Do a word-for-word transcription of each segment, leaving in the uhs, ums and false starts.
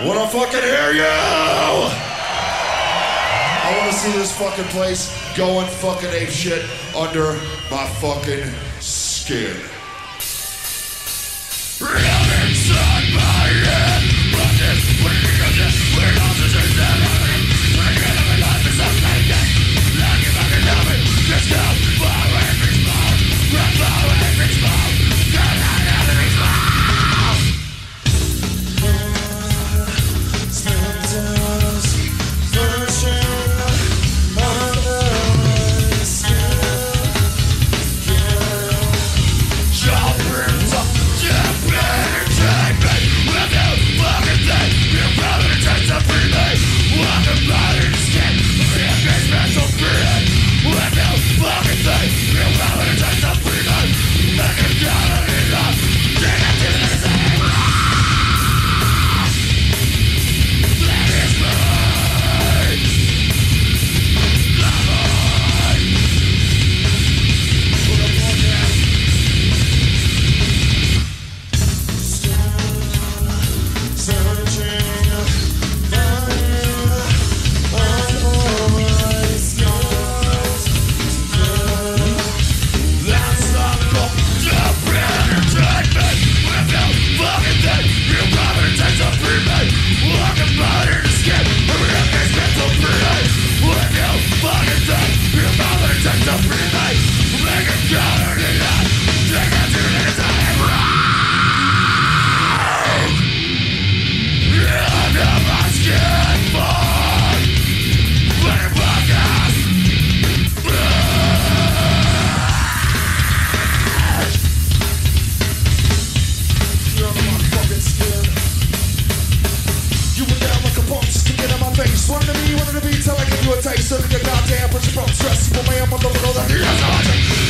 Wanna fucking hear you! I wanna see this fucking place going fucking ape shit under my fucking skin. I'm inside my head, but this weird, this weird, this is everything. I get up and life is amazing. Now you fucking know me, let's go. Far away from small, we're far away from small. Get out of every small. Splinters, version of the skin. Jumpers up, jumpers.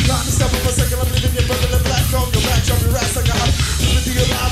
Not to step up a second, I'm leaving your brother in black on your back, drop your ass like a hot.